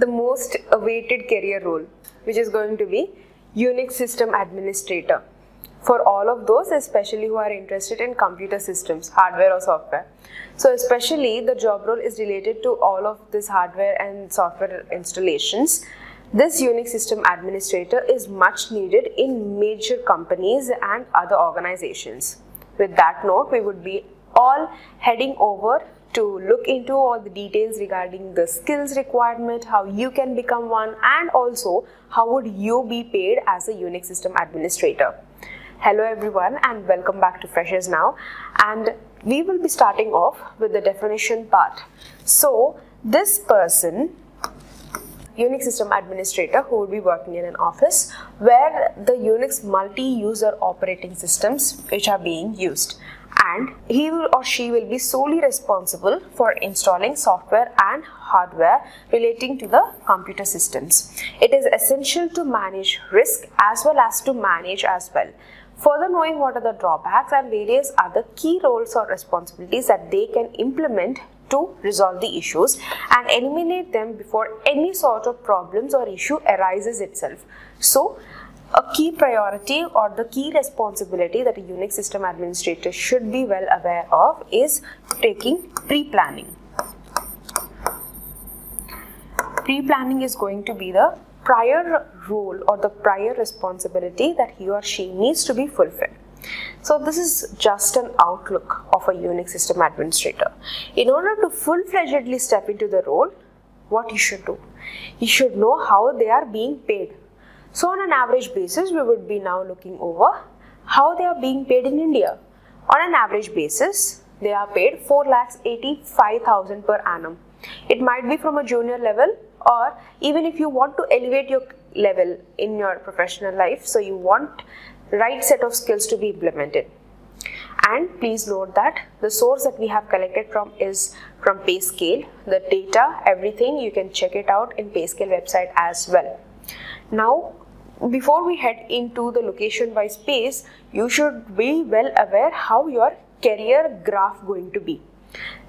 the most awaited career role, which is going to be UNIX system administrator. For all of those, especially who are interested in computer systems, hardware or software. So especially the job role is related to all of this hardware and software installations. This UNIX system administrator is much needed in major companies and other organizations. With that note, we would be all heading over to look into all the details regarding the skills requirement, how you can become one, and also how would you be paid as a UNIX system administrator. Hello everyone and welcome back to Freshers Now, and we will be starting off with the definition part. So this person, UNIX system administrator, who will be working in an office where the UNIX multi-user operating systems which are being used, and he or she will be solely responsible for installing software and hardware relating to the computer systems. It is essential to manage risk as well as to manage as well. Further knowing what are the drawbacks and various other key roles or responsibilities that they can implement to resolve the issues and eliminate them before any sort of problems or issue arises itself. So, a key priority or the key responsibility that a UNIX system administrator should be well aware of is taking pre-planning. Pre-planning is going to be the prior role or the prior responsibility that he or she needs to be fulfilled. So this is just an outlook of a UNIX system administrator. In order to full-fledgedly step into the role, what you should do? You should know how they are being paid. So on an average basis, we would be now looking over how they are being paid in India. On an average basis, they are paid 4,85,000 per annum. It might be from a junior level, or even if you want to elevate your level in your professional life, so you want right set of skills to be implemented. And please note that the source that we have collected from is from Payscale. The data, everything, you can check it out in Payscale website as well. Now, before we head into the location by space, you should be well aware how your career graph going to be.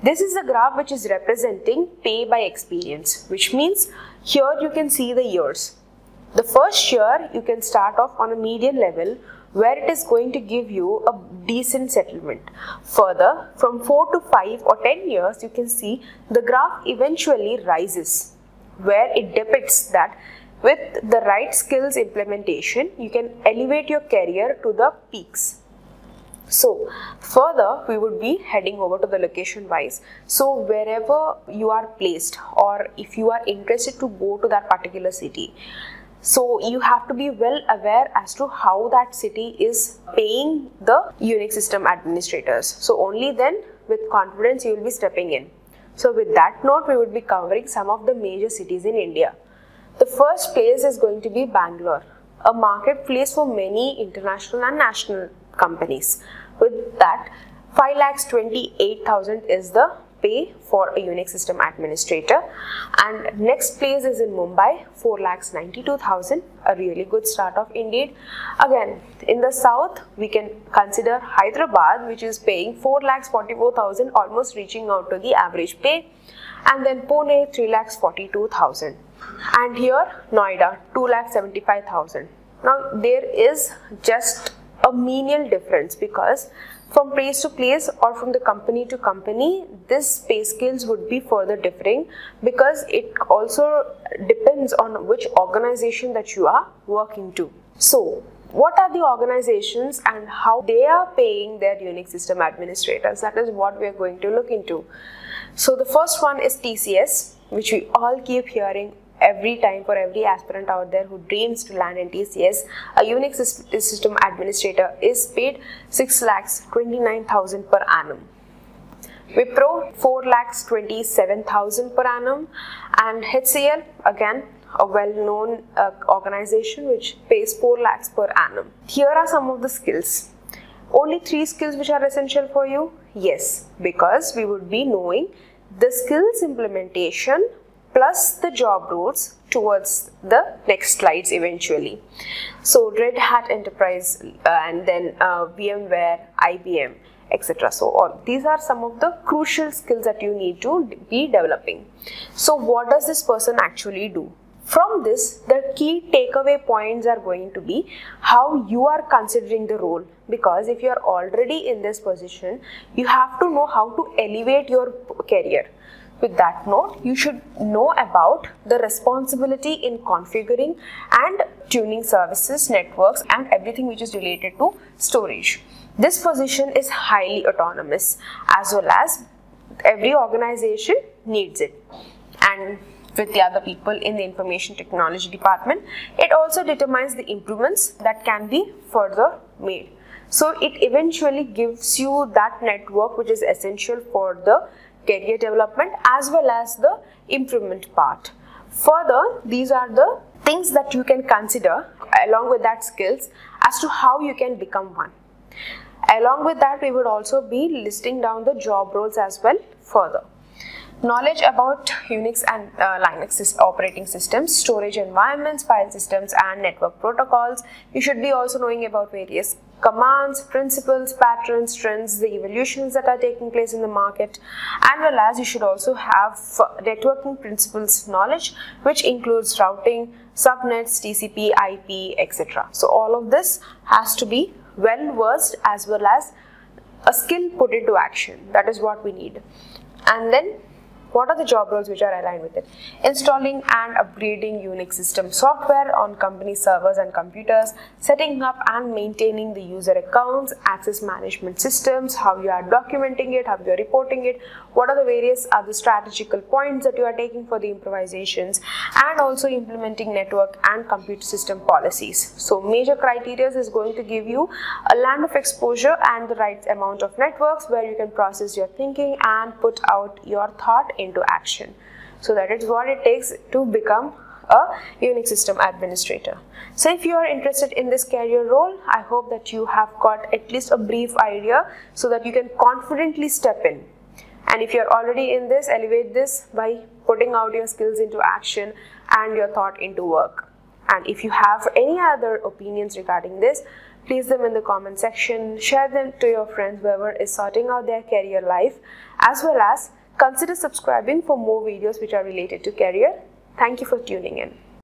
This is a graph which is representing pay by experience, which means here you can see the years. The first year you can start off on a median level where it is going to give you a decent settlement. Further, from 4 to 5 or 10 years, you can see the graph eventually rises, where it depicts that with the right skills implementation, you can elevate your career to the peaks. So further, we would be heading over to the location wise. So wherever you are placed, or if you are interested to go to that particular city, so you have to be well aware as to how that city is paying the UNIX system administrators. So only then with confidence you will be stepping in. So with that note, we would be covering some of the major cities in India. The first place is going to be Bangalore, a marketplace for many international and national companies. With that, 5,28,000 is the pay for a UNIX system administrator, and next place is in Mumbai, 4,92,000, a really good start off indeed. Again, in the south, we can consider Hyderabad, which is paying 4,44,000, almost reaching out to the average pay, and then Pune, 3,42,000, and here Noida, 2,75,000. Now there is just a menial difference, because from place to place or from the company to company, this pay scales would be further differing, because it also depends on which organization that you are working to. So what are the organizations and how they are paying their UNIX system administrators? That is what we are going to look into. So the first one is TCS, which we all keep hearing every time for every aspirant out there who dreams to land in TCS. A UNIX system administrator is paid 6,29,000 per annum. Wipro, 4,27,000 per annum, and HCL, again a well-known organization, which pays 4 lakhs per annum. Here are some of the skills. Only 3 skills which are essential for you? Yes, because we would be knowing the skills implementation plus the job roles towards the next slides eventually. So Red Hat Enterprise and then VMware, IBM. etc. So all these are some of the crucial skills that you need to be developing. So what does this person actually do? From this, the key takeaway points are going to be how you are considering the role, because if you are already in this position, you have to know how to elevate your career. With that note, you should know about the responsibility in configuring and tuning services, networks, and everything which is related to storage. This position is highly autonomous, as well as every organization needs it. And with the other people in the information technology department, it also determines the improvements that can be further made. So it eventually gives you that network which is essential for the career development as well as the improvement part. Further, these are the things that you can consider along with that skills as to how you can become one. Along with that, we would also be listing down the job roles as well further. Knowledge about UNIX and Linux operating systems, storage environments, file systems, and network protocols. You should be also knowing about various commands, principles, patterns, trends, the evolutions that are taking place in the market, as well as you should also have networking principles knowledge, which includes routing, subnets, TCP, IP, etc. So all of this has to be well versed as well as a skill put into action. That is what we need. And then what are the job roles which are aligned with it? Installing and upgrading UNIX system software on company servers and computers, setting up and maintaining the user accounts, access management systems, how you are documenting it, how you are reporting it, what are the various other strategical points that you are taking for the improvisations, and also implementing network and computer system policies. So major criteria is going to give you a land of exposure and the right amount of networks where you can process your thinking and put out your thought into action. So that is what it takes to become a UNIX system administrator. So if you are interested in this career role, I hope that you have got at least a brief idea so that you can confidently step in. And if you are already in this, elevate this by putting out your skills into action and your thought into work. And if you have any other opinions regarding this, please them in the comment section, share them to your friends, whoever is sorting out their career life, as well as consider subscribing for more videos which are related to career. Thank you for tuning in.